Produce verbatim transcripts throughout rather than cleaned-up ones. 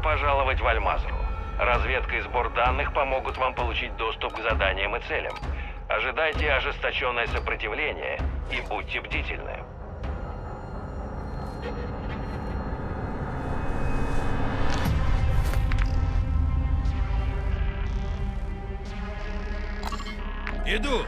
Добро пожаловать в Аль-Мазру. Разведка и сбор данных помогут вам получить доступ к заданиям и целям. Ожидайте ожесточенное сопротивление и будьте бдительны. Иду!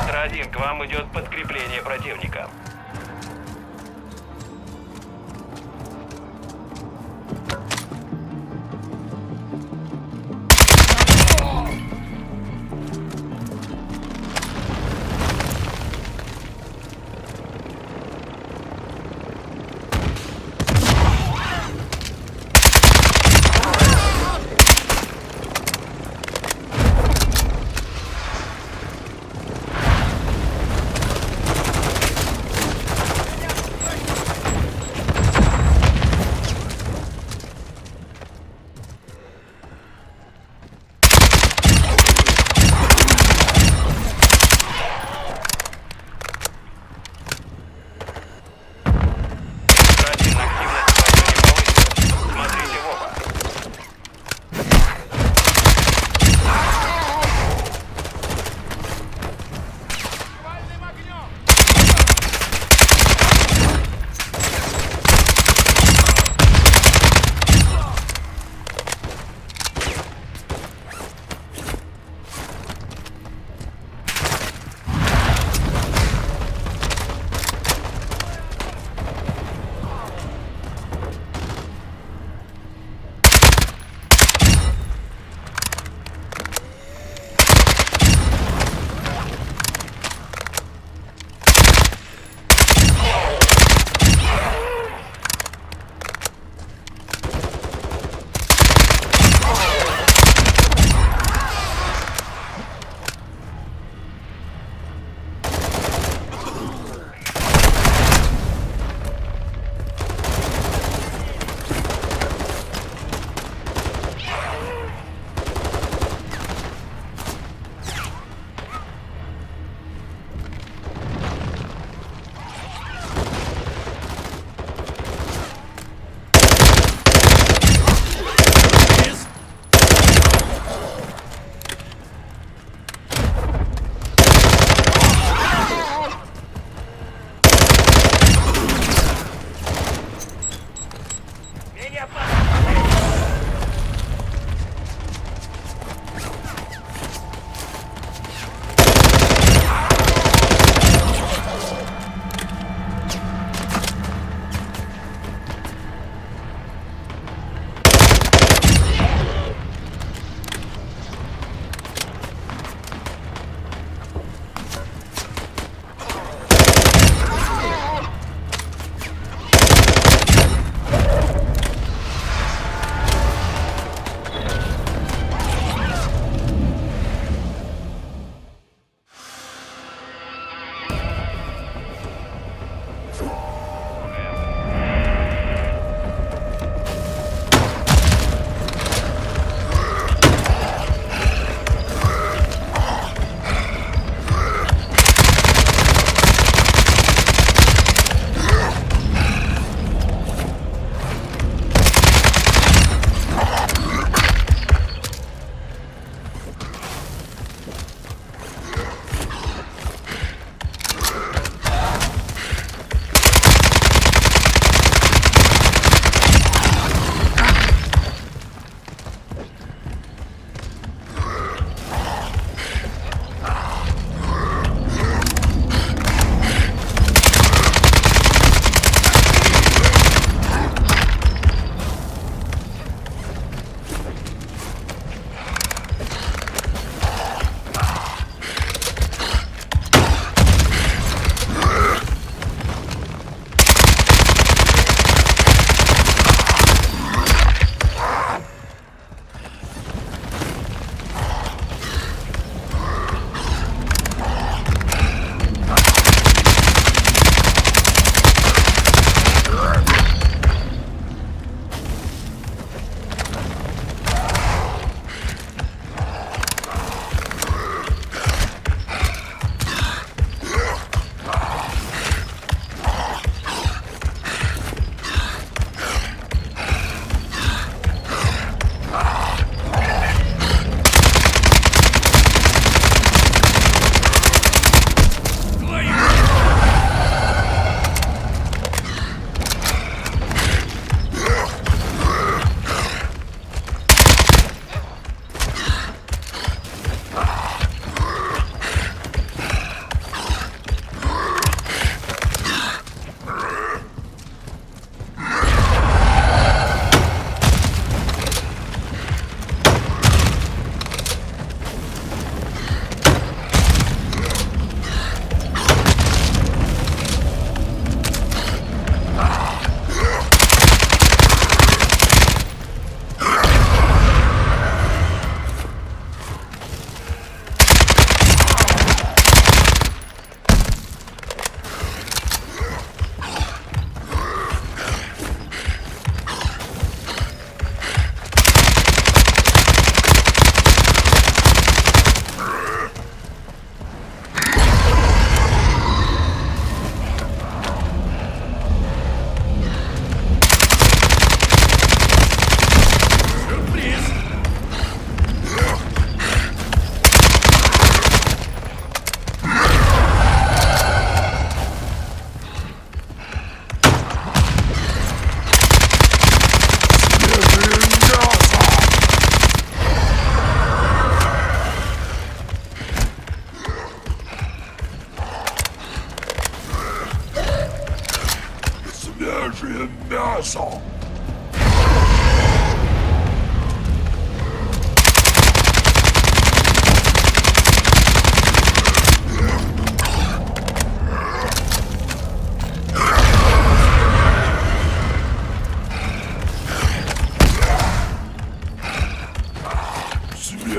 Ультра-один, к вам идет подкрепление противника.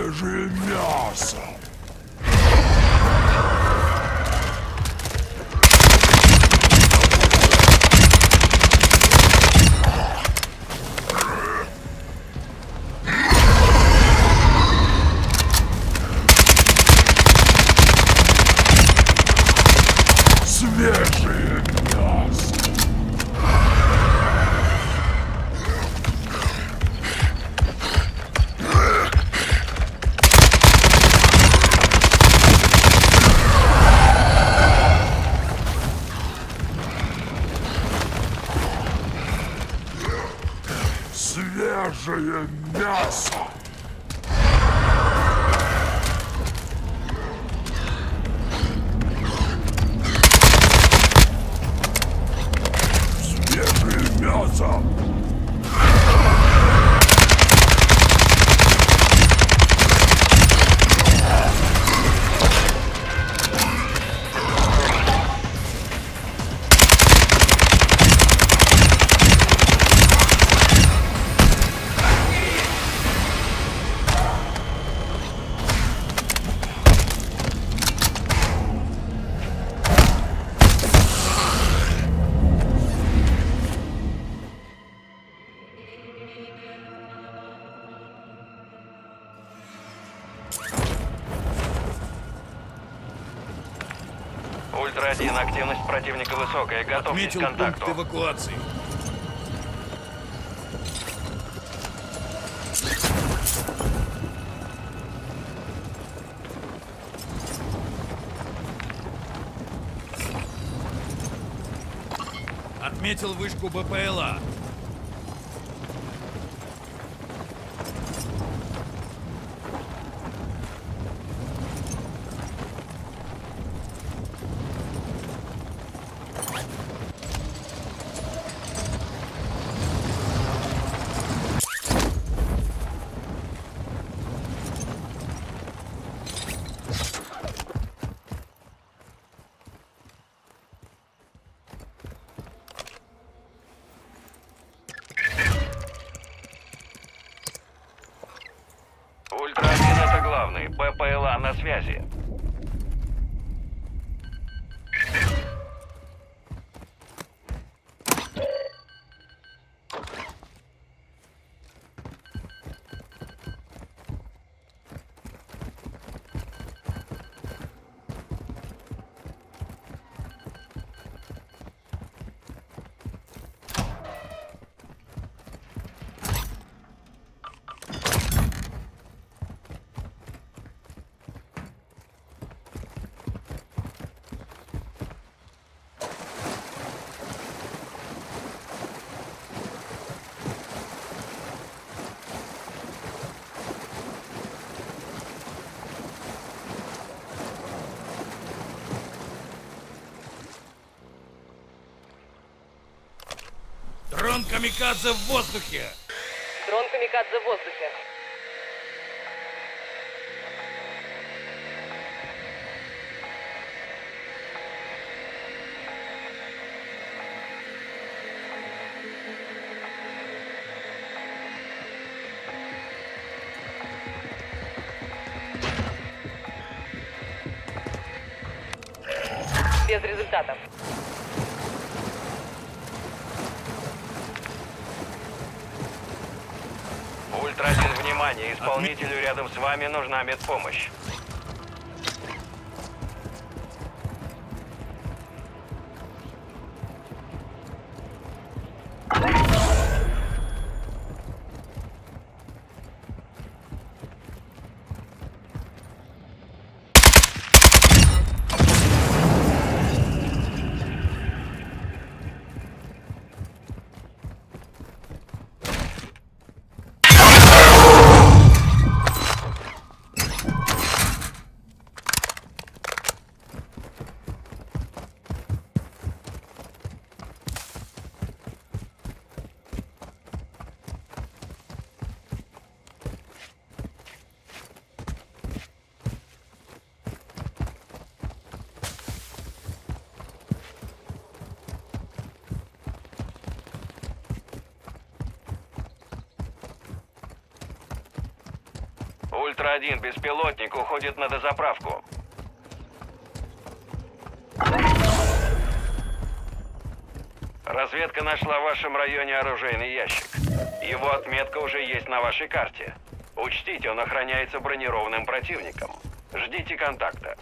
свежее мясо. Свежее мясо. Свежее мясо. Ультра один, активность противника высокая, готовность к контакту. Отметил пункт эвакуации. Отметил вышку БПЛА. Ультра один, это главный. БПЛА на связи. Дрон камикадзе в воздухе! Дрон камикадзе в воздухе. Без результатов. Ультра один, внимание, исполнителю рядом с вами нужна медпомощь. Ультра-один, беспилотник уходит на дозаправку. Разведка нашла в вашем районе оружейный ящик. Его отметка уже есть на вашей карте. Учтите, он охраняется бронированным противником. Ждите контакта.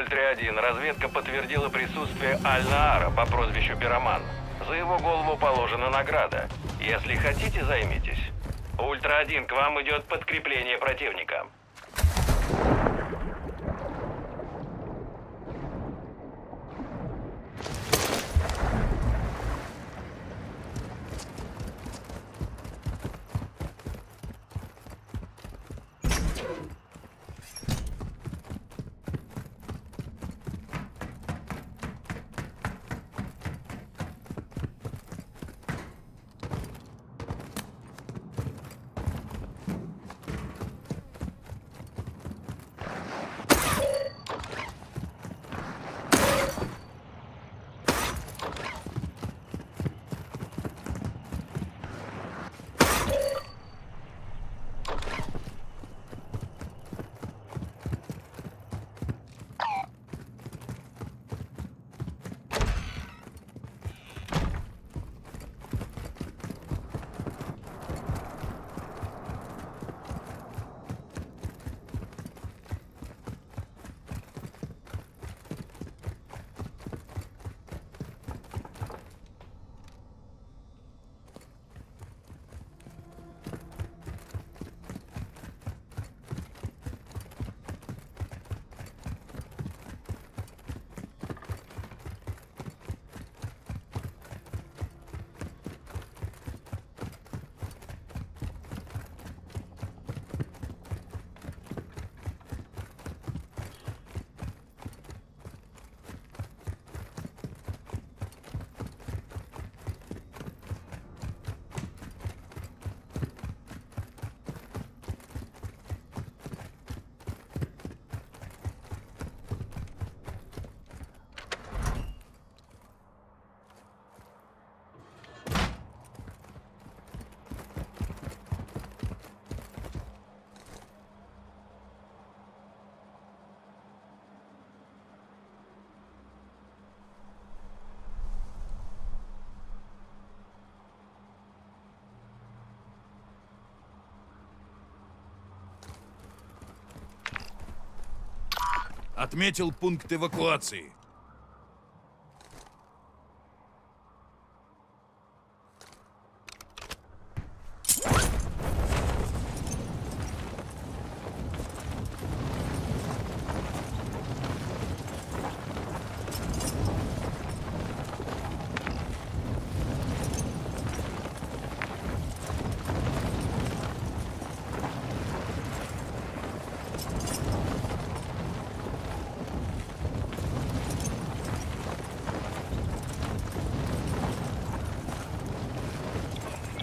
Ультра-один. Разведка подтвердила присутствие Аль-Наара по прозвищу Пироман. За его голову положена награда. Если хотите, займитесь. Ультра-один, к вам идет подкрепление противника. Отметил пункт эвакуации.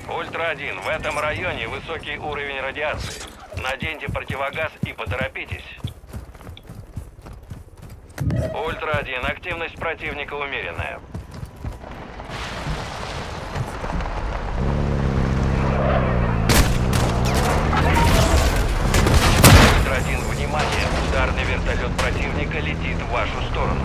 Ультра-один, в этом районе высокий уровень радиации. Наденьте противогаз и поторопитесь. Ультра-один, активность противника умеренная. Ультра-один, внимание, ударный вертолет противника летит в вашу сторону.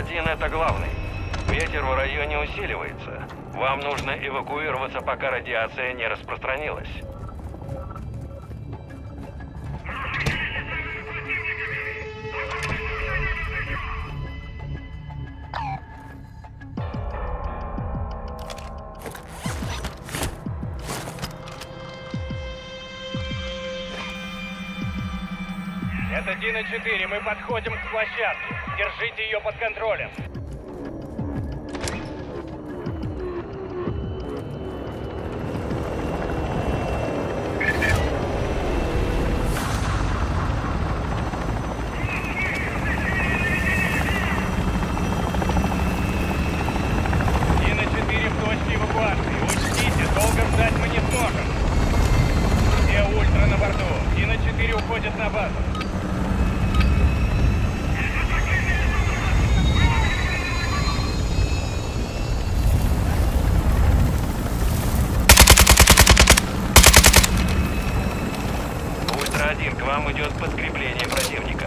Ультра-один это главный. Ветер в районе усиливается. Вам нужно эвакуироваться, пока радиация не распространилась. Это Дина четыре, мы подходим к площадке. Держите ее под контролем. Дина четыре в точке эвакуации. Учтите, долго ждать мы не сможем. Все ультра на борту. Дина четыре уходит на базу. К вам идет подкрепление противника.